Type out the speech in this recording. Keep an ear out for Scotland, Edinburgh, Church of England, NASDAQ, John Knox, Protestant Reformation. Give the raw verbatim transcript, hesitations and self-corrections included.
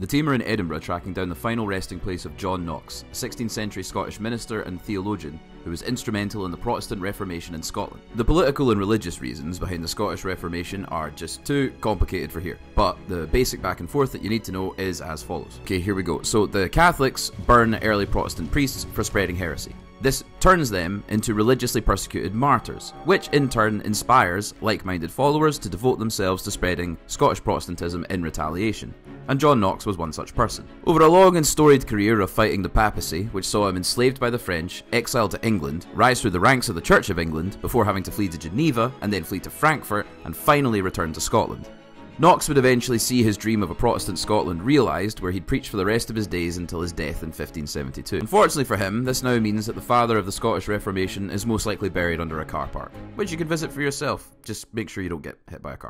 The team are in Edinburgh tracking down the final resting place of John Knox, a sixteenth century Scottish minister and theologian who was instrumental in the Protestant Reformation in Scotland. The political and religious reasons behind the Scottish Reformation are just too complicated for here, but the basic back and forth that you need to know is as follows. Okay, here we go. So the Catholics burn early Protestant priests for spreading heresy. This turns them into religiously persecuted martyrs, which in turn inspires like-minded followers to devote themselves to spreading Scottish Protestantism in retaliation, and John Knox was one such person. Over a long and storied career of fighting the papacy, which saw him enslaved by the French, exiled to England, rise through the ranks of the Church of England before having to flee to Geneva and then flee to Frankfurt and finally return to Scotland. Knox would eventually see his dream of a Protestant Scotland realised, where he'd preach for the rest of his days until his death in fifteen seventy-two. Unfortunately for him, this now means that the father of the Scottish Reformation is most likely buried under a car park, which you can visit for yourself, just make sure you don't get hit by a car.